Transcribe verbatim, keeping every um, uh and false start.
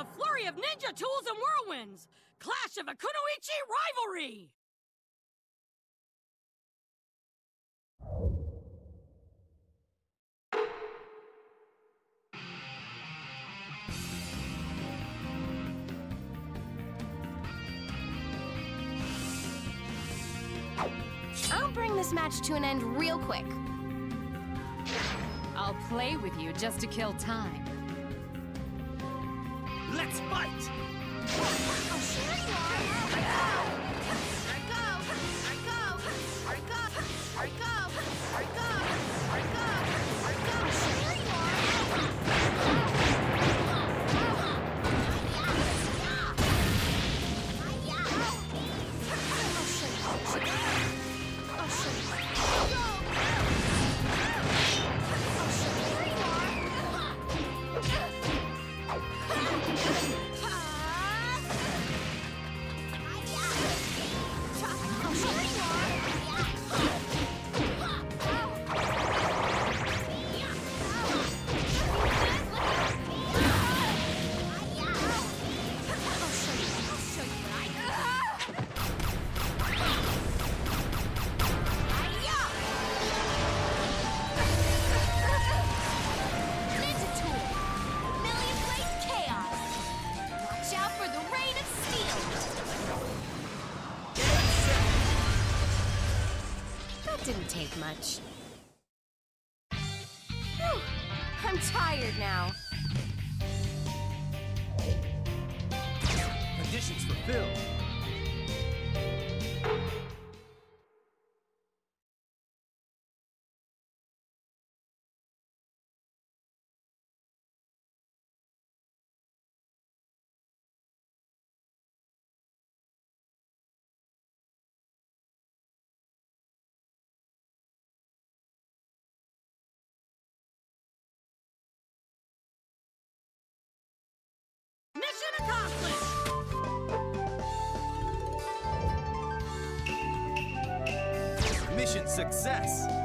A flurry of ninja tools and whirlwinds! Clash of a kunoichi rivalry! I'll bring this match to an end real quick. I'll play with you just to kill time. Let's fight! Oh, sure you are! I go! I go! I go! I go! I go! I go! I go! I go! I sure you are! Oh, sure. Didn't take much. Whew. I'm tired now. Conditions fulfilled. Mission success!